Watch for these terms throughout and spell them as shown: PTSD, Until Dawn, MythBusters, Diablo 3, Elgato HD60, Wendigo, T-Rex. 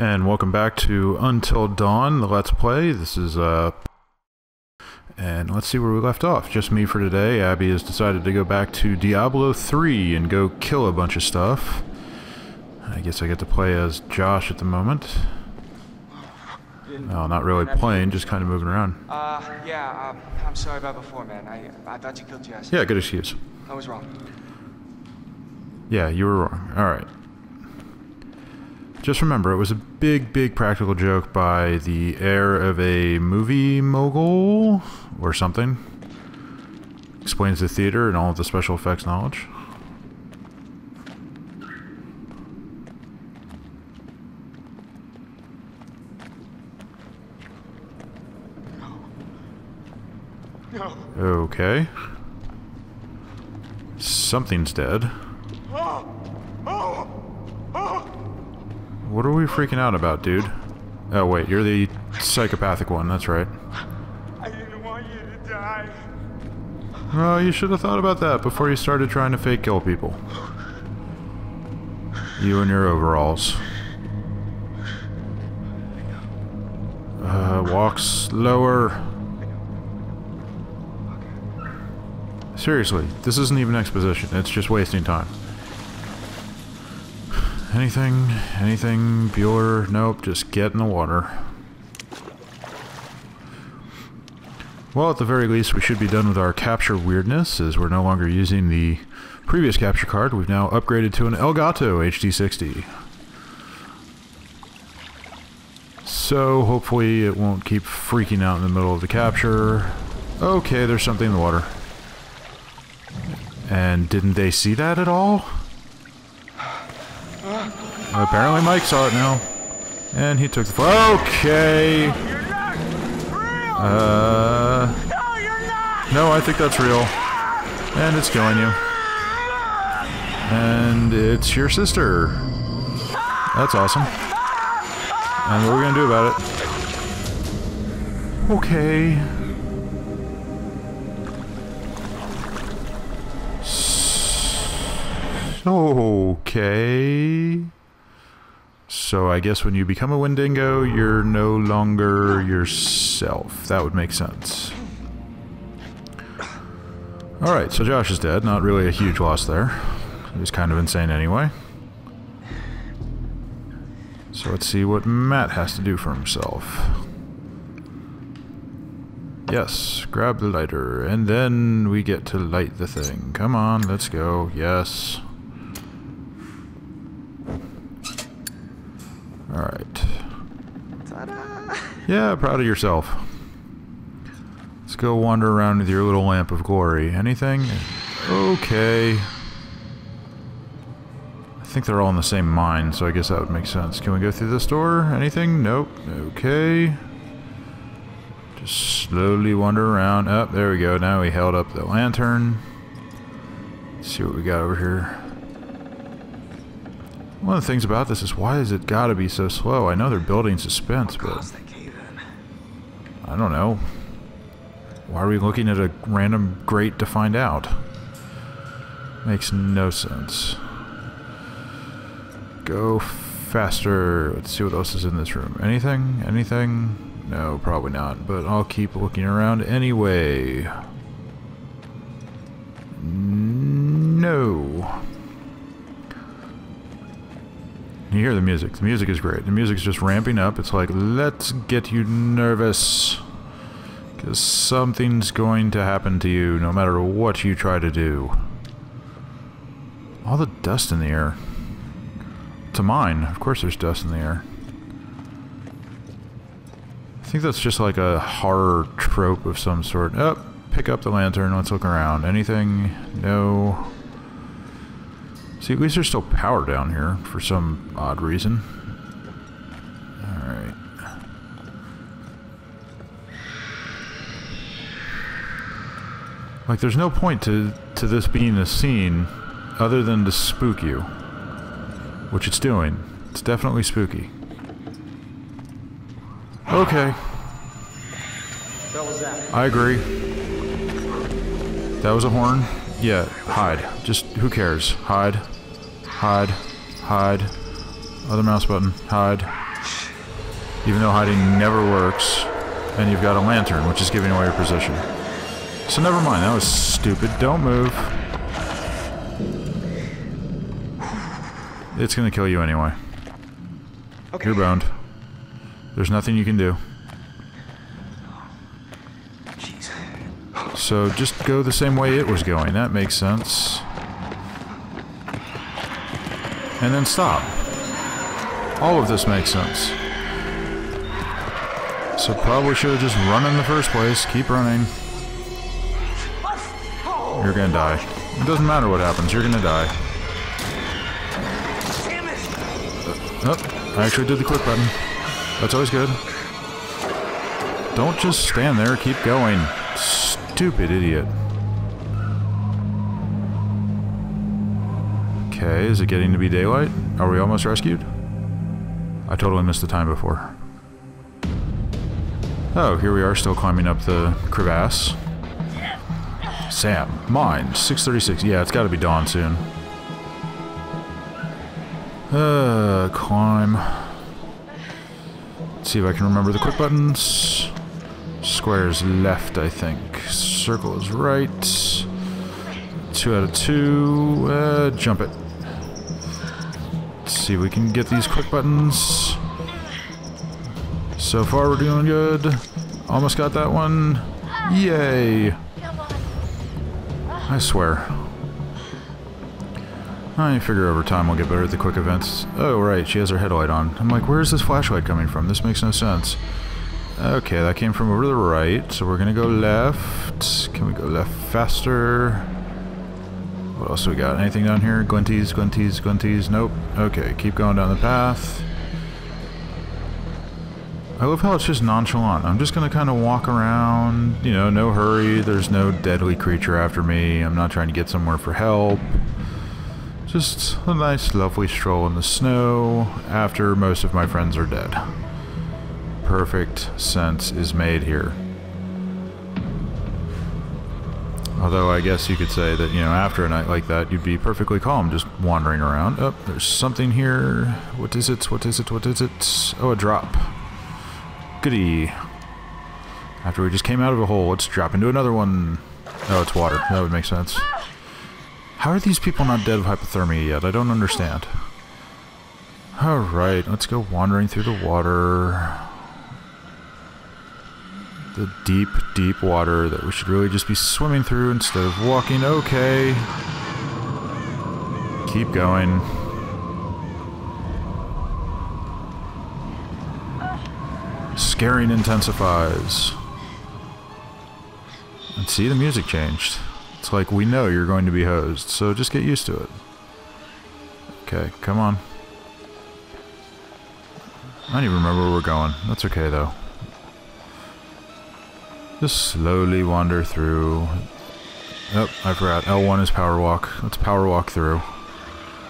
And welcome back to Until Dawn, the Let's Play. This is, and let's see where we left off. Just me for today. Abby has decided to go back to Diablo 3 and go kill a bunch of stuff. I guess I get to play as Josh at the moment. No, not really playing, just kind of moving around. I'm sorry about before, man. I thought you killed Jess. Yeah, good excuse. I was wrong. Yeah, you were wrong. Alright. Just remember, it was a big practical joke by the heir of a movie mogul or something. Explains the theater and all of the special effects knowledge. No. Okay. Something's dead. What are we freaking out about, dude? Oh, wait, you're the psychopathic one, that's right. I didn't want you to die. Well, you should have thought about that before you started trying to fake kill people. You and your overalls. Walk slower. Seriously, this isn't even exposition, it's just wasting time. Anything, Bueller, nope, just get in the water. Well, at the very least, we should be done with our capture weirdness, as we're no longer using the previous capture card. We've now upgraded to an Elgato HD60. So, hopefully it won't keep freaking out in the middle of the capture. Okay, there's something in the water. And didn't they see that at all? Apparently Mike saw it now. And he took the okay! No, you're not! No, I think that's real. And it's killing you. And it's your sister. That's awesome. And what are we gonna do about it? Okay. Okay. So I guess when you become a Wendigo, you're no longer yourself. That would make sense. Alright, so Josh is dead. Not really a huge loss there. He was kind of insane anyway. So let's see what Matt has to do for himself. Yes, grab the lighter. And then we get to light the thing. Come on, let's go. Yes. Alright. Yeah, proud of yourself. Let's go wander around with your little lamp of glory. Anything? Okay. I think they're all in the same mine, so I guess that would make sense. Can we go through this door? Anything? Nope. Okay. Just slowly wander around. Up, there we go. Now we held up the lantern. Let's see what we got over here. One of the things about this is, why has it got to be so slow? I know they're building suspense, but I don't know. Why are we looking at a random grate to find out? Makes no sense. Go faster. Let's see what else is in this room. Anything? Anything? No, probably not. But I'll keep looking around anyway. No. You hear the music. The music is great. The music's just ramping up. It's like, let's get you nervous. Because something's going to happen to you, no matter what you try to do. All the dust in the air. To mine. Of course there's dust in the air. I think that's just like a horror trope of some sort. Oh, pick up the lantern. Let's look around. Anything? No. See, at least there's still power down here, for some odd reason. Alright. Like, there's no point to this being a scene, other than to spook you. Which it's doing. It's definitely spooky. Okay. That was that. I agree. That was a horn. Yeah, hide. Just, who cares? Hide. Hide. Hide. Other mouse button. Hide. even though hiding never works, and you've got a lantern, which is giving away your position. So never mind, that was stupid. Don't move. It's gonna kill you anyway. Okay. You're boned. There's nothing you can do. Jeez. So just go the same way it was going. That makes sense. And then stop. All of this makes sense. So probably should have just run in the first place. Keep running. You're gonna die. It doesn't matter what happens. You're gonna die. Oh, I actually did the quit button. That's always good. Don't just stand there. Keep going. Stupid idiot. Okay, is it getting to be daylight? Are we almost rescued? I totally missed the time before. Oh, here we are, still climbing up the crevasse. Sam, mine, 6:36. Yeah, it's got to be dawn soon. Climb. Let's see if I can remember the quick buttons. Square's left, I think. Circle is right. 2 out of 2. Jump it. Let's see if we can get these quick buttons. So far we're doing good. Almost got that one. Yay! I swear. I figure over time we'll get better at the quick events. Oh right, she has her headlight on. I'm like, where's this flashlight coming from? This makes no sense. Okay, that came from over to the right, so we're gonna go left. Can we go left faster? What else we got? Anything down here? Glinties, glinties, glinties. Nope. Okay, keep going down the path. I love how it's just nonchalant. I'm just gonna kind of walk around, you know, no hurry. There's no deadly creature after me. I'm not trying to get somewhere for help. Just a nice, lovely stroll in the snow after most of my friends are dead. Perfect sense is made here. Although I guess you could say that, you know, after a night like that, you'd be perfectly calm just wandering around. Oh, there's something here. What is it? What is it? What is it? Oh, a drop. Goody. After we just came out of a hole, let's drop into another one. Oh, it's water. That would make sense. How are these people not dead of hypothermia yet? I don't understand. Alright, let's go wandering through the water. The deep, deep water that we should really just be swimming through instead of walking. Okay. Keep going. Scaring intensifies. And see, the music changed. It's like, we know you're going to be hosed, so just get used to it. Okay, come on. I don't even remember where we're going. That's okay, though. Just slowly wander through. Oh, I forgot. L1 is power walk. Let's power walk through.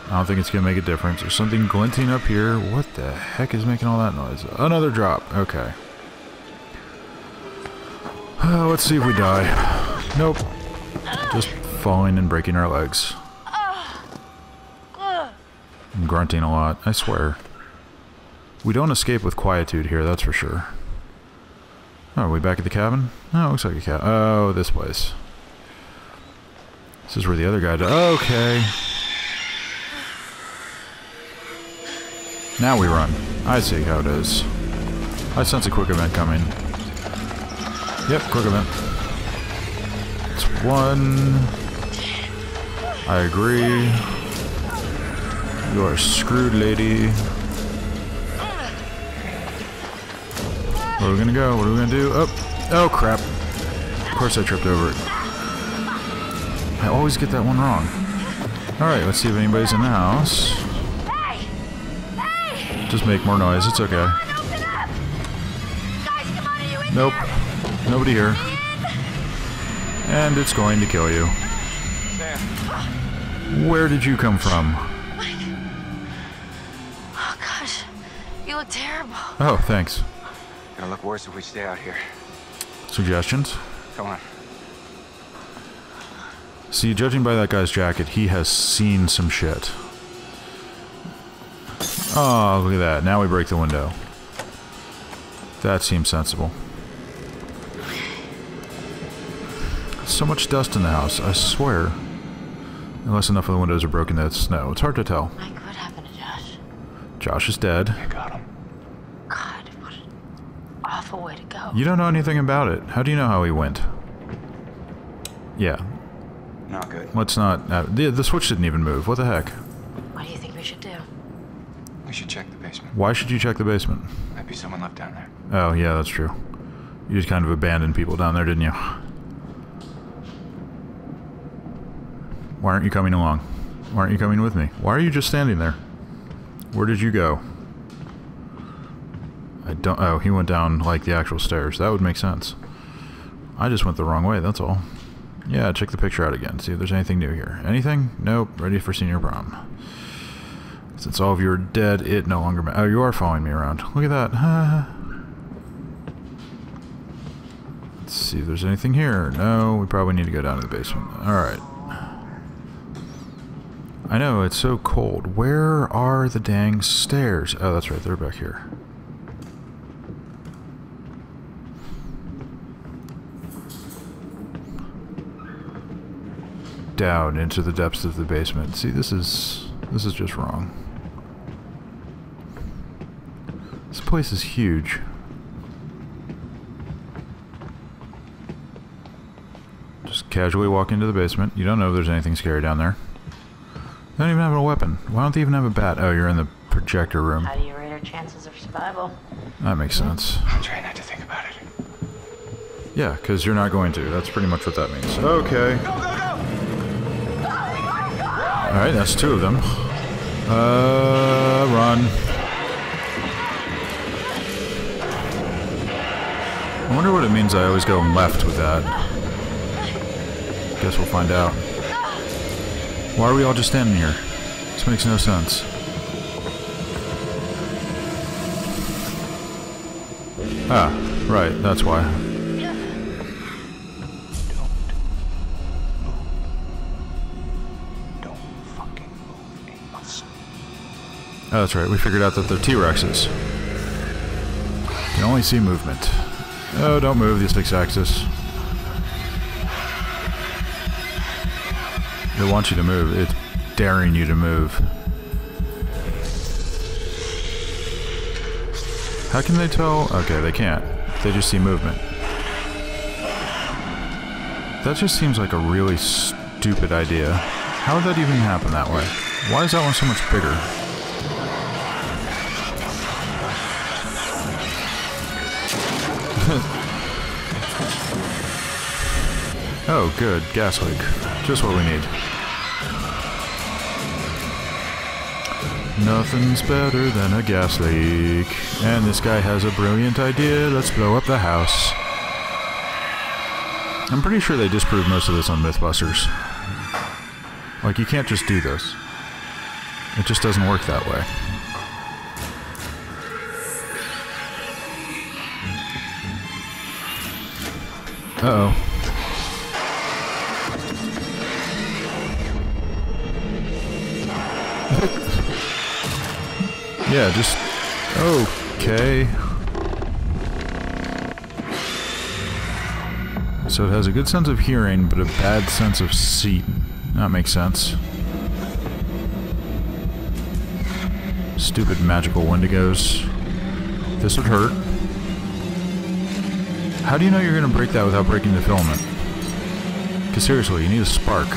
I don't think it's going to make a difference. There's something glinting up here. What the heck is making all that noise? Another drop. Okay. Let's see if we die. Nope. Just falling and breaking our legs. I'm grunting a lot, I swear. We don't escape with quietude here, that's for sure. Oh, are we back at the cabin? Oh, it looks like a cabin. Oh, this place. This is where the other guy died. Okay. Now we run. I see how it is. I sense a quick event coming. Yep, quick event. It's one. I agree. You are screwed, lady. Where are we gonna go? What are we gonna do? Oh, oh crap. Of course I tripped over it. I always get that one wrong. Alright, let's see if anybody's in the house. Just make more noise, it's okay. Nope. Nobody here. And it's going to kill you. Where did you come from? Oh gosh, you look terrible. Oh, thanks. Gonna look worse if we stay out here. Suggestions? Come on. See, judging by that guy's jacket, he has seen some shit. Oh, look at that. Now we break the window. That seems sensible. So much dust in the house, I swear. Unless enough of the windows are broken that it's snow. It's hard to tell. Mike, what happened to Josh? Josh is dead. I got him. God, what an awful way to go. You don't know anything about it. How do you know how he went? Yeah. Not good. Let's not... the switch didn't even move. What the heck? What do you think we should do? We should check the basement. Why should you check the basement? Might be someone left down there. Oh, yeah, that's true. You just kind of abandoned people down there, didn't you? Why aren't you coming along? Why aren't you coming with me? Why are you just standing there? Where did you go? I don't... Oh, he went down, like, the actual stairs. That would make sense. I just went the wrong way, that's all. Yeah, check the picture out again. See if there's anything new here. Anything? Nope. Ready for senior prom. Since all of you are dead, it no longer matters. Oh, you are following me around. Look at that. Let's see if there's anything here. No, we probably need to go down to the basement. Alright. I know, it's so cold. Where are the dang stairs? Oh, that's right. They're back here. Down into the depths of the basement. See, this is just wrong. This place is huge. Just casually walk into the basement. You don't know if there's anything scary down there. They don't even have a weapon. Why don't they even have a bat? Oh, you're in the projector room. How do you rate our chances of survival? That makes sense. I'm trying not to think about it. Yeah, because you're not going to. That's pretty much what that means. Okay. Go, go, go! Alright, that's two of them. Run. I wonder what it means I always go left with that. Guess we'll find out. Why are we all just standing here? This makes no sense. Ah, right, that's why. Oh, that's right. We figured out that they're T-Rexes. You can only see movement. Oh, don't move the six-axis. They want you to move. It's daring you to move. How can they tell? Okay, they can't. They just see movement. That just seems like a really stupid idea. How would that even happen that way? Why is that one so much bigger? Oh, good. Gas leak. Just what we need. Nothing's better than a gas leak. And this guy has a brilliant idea. Let's blow up the house. I'm pretty sure they disproved most of this on MythBusters. Like, you can't just do this. It just doesn't work that way. Uh-oh. Yeah, just... Okay. So it has a good sense of hearing, but a bad sense of seeing. That makes sense. Stupid magical wendigos. This would hurt. How do you know you're going to break that without breaking the filament? Because seriously, you need a spark.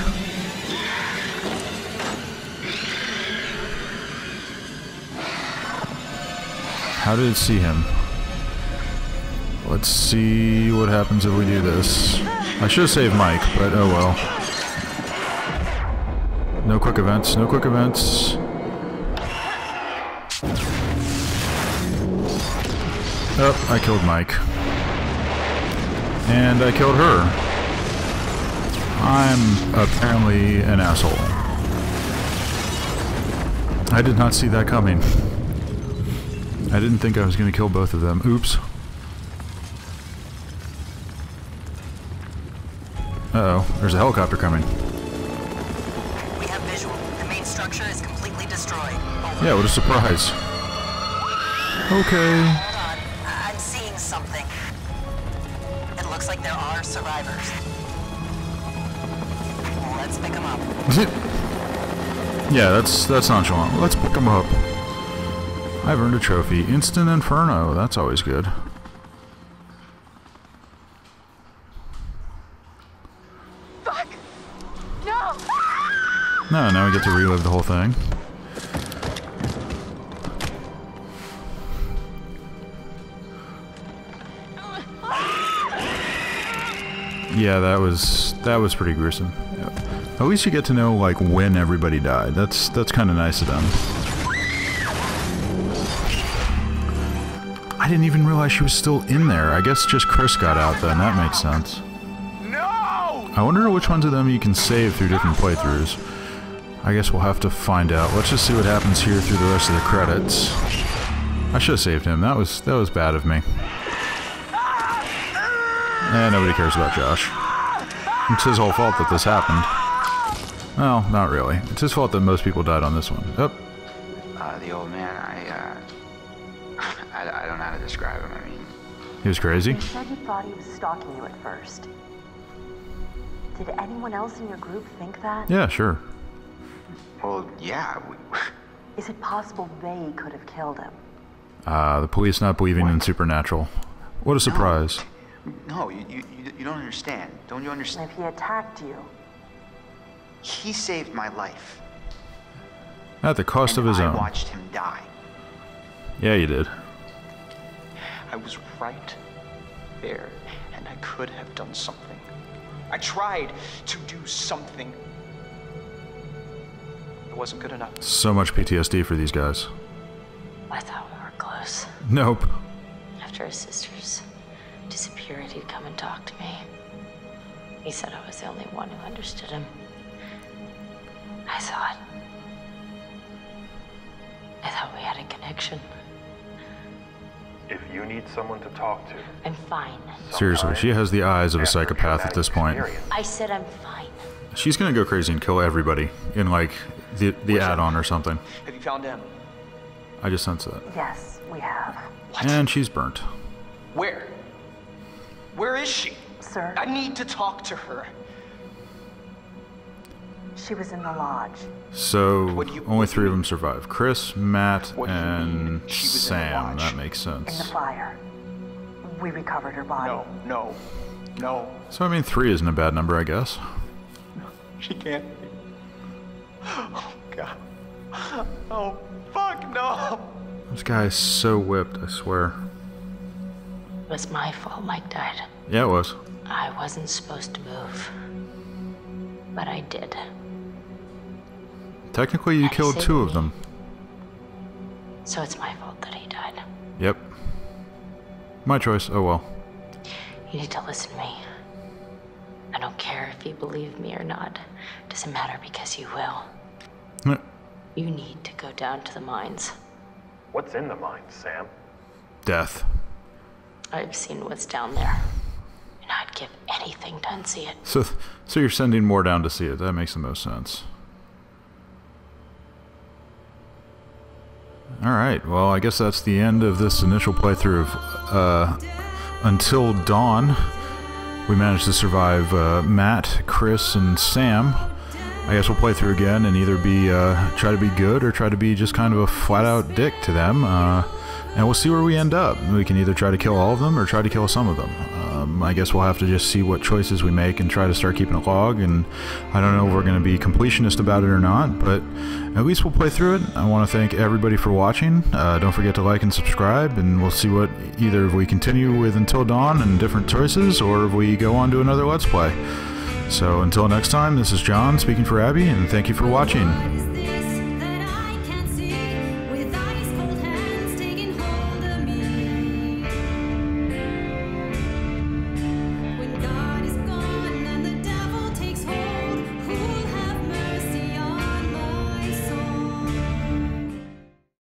How did it see him? Let's see what happens if we do this. I should have saved Mike, but oh well. No quick events, no quick events. Oh, I killed Mike. And I killed her. I'm apparently an asshole. I did not see that coming. I didn't think I was going to kill both of them. Oops. Uh-oh. There's a helicopter coming. We have visual. The main structure is completely destroyed. Over. Yeah, what a surprise. Okay. Hold on. I'm seeing but there are survivors. Let's pick them up. Yeah, that's nonchalant. Let's pick them up. I've earned a trophy. Instant Inferno. That's always good. Fuck! No! No, now we get to relive the whole thing. Yeah, that was pretty gruesome. Yep. At least you get to know like when everybody died. That's kind of nice of them. I didn't even realize she was still in there. I guess just Chris got out then. That makes sense. No! I wonder which ones of them you can save through different playthroughs. I guess we'll have to find out. Let's just see what happens here through the rest of the credits. I should have saved him. That was bad of me. Nobody cares about Josh. It's his whole fault that this happened. Well, not really. It's his fault that most people died on this one. Oh. The old man, I don't know how to describe him. I mean, he was crazy. You said you thought he was stalking you at first. Did anyone else in your group think that? Yeah, sure. Well, yeah. Is it possible they could have killed him? The police not believing in supernatural. What a surprise. No. No, you don't understand. Don't you understand? If he attacked you. He saved my life. At the cost of his own. I watched him die. Yeah, you did. I was right there, and I could have done something. I tried to do something. It wasn't good enough. So much PTSD for these guys. I thought we were close. Nope. After his sister's disappeared, he'd come and talk to me. He said I was the only one who understood him. I thought we had a connection. If you need someone to talk to, I'm fine. Seriously, she has the eyes of a psychopath at this point. I said I'm fine. She's gonna go crazy and kill everybody in like the add-on or something. Have you found him? I just sense that. Yes, we have. What? And she's burnt. Where? Where is she? Sir? I need to talk to her. She was in the lodge. So, only three of them survived. Chris, Matt, and Sam. That makes sense. In the fire. We recovered her body. No. So, I mean, 3 isn't a bad number, I guess. She can't be. Oh, God. Oh, fuck, no. This guy is so whipped, I swear. It was my fault Mike died. Yeah, it was. I wasn't supposed to move, but I did. Technically, you killed 2 of them. So it's my fault that he died. Yep. My choice. Oh, well. You need to listen to me. I don't care if you believe me or not. It doesn't matter because you will. Yeah. You need to go down to the mines. What's in the mines, Sam? Death. I've seen what's down there, and I'd give anything to unsee it. So you're sending more down to see it. That makes the most sense. Alright, well, I guess that's the end of this initial playthrough of Until Dawn. We managed to survive Matt, Chris, and Sam. I guess we'll play through again and either be try to be good or try to be just kind of a flat-out dick to them. And we'll see where we end up. We can either try to kill all of them or try to kill some of them. I guess we'll have to just see what choices we make and try to start keeping a log. And I don't know if we're going to be completionist about it or not, but at least we'll play through it. I want to thank everybody for watching. Don't forget to like and subscribe, and we'll see what either if we continue with Until Dawn and different choices or if we go on to another Let's Play. So until next time, this is John speaking for Abby, and thank you for watching.